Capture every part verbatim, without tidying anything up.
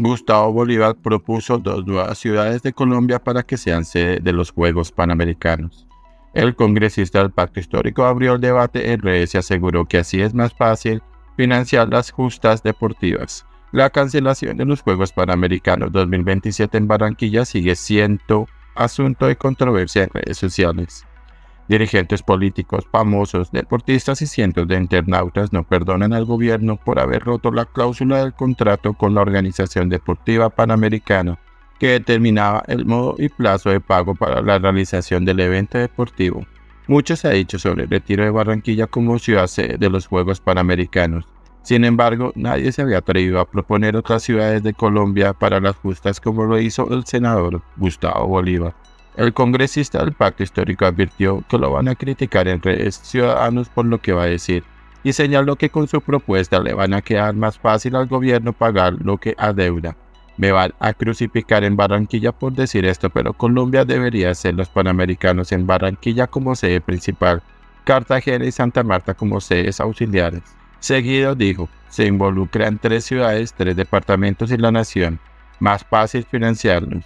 Gustavo Bolívar propuso dos nuevas ciudades de Colombia para que sean sede de los Juegos Panamericanos. El congresista del Pacto Histórico abrió el debate en redes y aseguró que así es más fácil financiar las justas deportivas. La cancelación de los Juegos Panamericanos dos mil veintisiete en Barranquilla sigue siendo asunto de controversia en redes sociales. Dirigentes políticos, famosos, deportistas y cientos de internautas no perdonan al gobierno por haber roto la cláusula del contrato con la Organización Deportiva Panamericana, que determinaba el modo y plazo de pago para la realización del evento deportivo. Mucho se ha dicho sobre el retiro de Barranquilla como ciudad sede de los Juegos Panamericanos. Sin embargo, nadie se había atrevido a proponer otras ciudades de Colombia para las justas como lo hizo el senador Gustavo Bolívar. El congresista del Pacto Histórico advirtió que lo van a criticar en redes ciudadanos por lo que va a decir, y señaló que con su propuesta le van a quedar más fácil al gobierno pagar lo que adeuda. Me van a crucificar en Barranquilla por decir esto, pero Colombia debería ser los Panamericanos en Barranquilla como sede principal, Cartagena y Santa Marta como sedes auxiliares. Seguido dijo, se involucran tres ciudades, tres departamentos y la nación, más fácil financiarlos.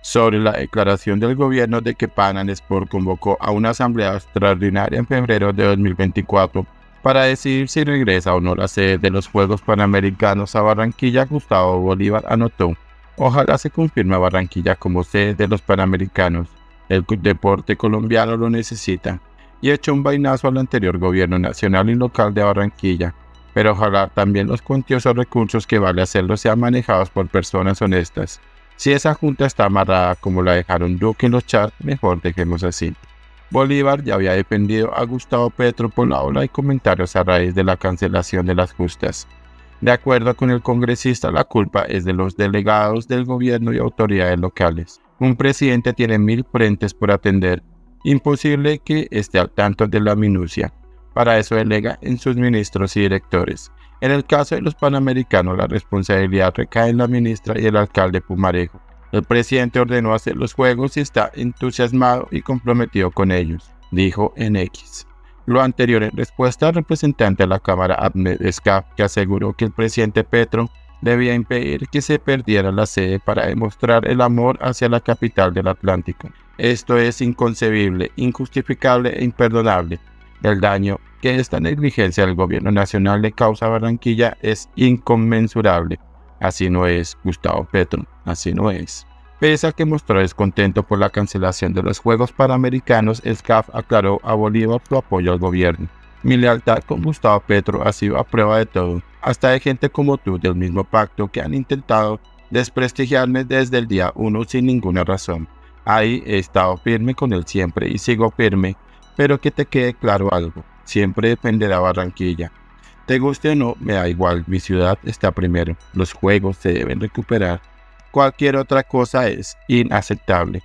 Sobre la declaración del gobierno de que Panam Sports convocó a una asamblea extraordinaria en febrero de dos mil veinticuatro para decidir si regresa o no la sede de los Juegos Panamericanos a Barranquilla, Gustavo Bolívar anotó, ojalá se confirme a Barranquilla como sede de los Panamericanos, el deporte colombiano lo necesita, y echó un vainazo al anterior gobierno nacional y local de Barranquilla, pero ojalá también los cuantiosos recursos que vale hacerlo sean manejados por personas honestas. Si esa junta está amarrada como la dejaron Duke en los chats, mejor dejemos así. Bolívar ya había defendido a Gustavo Petro por la ola de comentarios a raíz de la cancelación de las justas. De acuerdo con el congresista, la culpa es de los delegados del gobierno y autoridades locales. Un presidente tiene mil frentes por atender, imposible que esté al tanto de la minucia. Para eso delega en sus ministros y directores. En el caso de los Panamericanos, la responsabilidad recae en la ministra y el alcalde Pumarejo. El presidente ordenó hacer los juegos y está entusiasmado y comprometido con ellos, dijo en X. Lo anterior en respuesta al representante de la Cámara Ahmed Skaff, que aseguró que el presidente Petro debía impedir que se perdiera la sede para demostrar el amor hacia la capital del Atlántico. Esto es inconcebible, injustificable e imperdonable. El daño que esta negligencia del gobierno nacional le causa a Barranquilla es inconmensurable. Así no es, Gustavo Petro, así no es. Pese a que mostró descontento por la cancelación de los Juegos Panamericanos, Skaff aclaró a Bolívar su apoyo al gobierno. Mi lealtad con Gustavo Petro ha sido a prueba de todo, hasta de gente como tú del mismo pacto que han intentado desprestigiarme desde el día uno sin ninguna razón. Ahí he estado firme con él siempre y sigo firme. Pero que te quede claro algo, siempre dependerá Barranquilla. Te guste o no, me da igual, mi ciudad está primero, los juegos se deben recuperar. Cualquier otra cosa es inaceptable.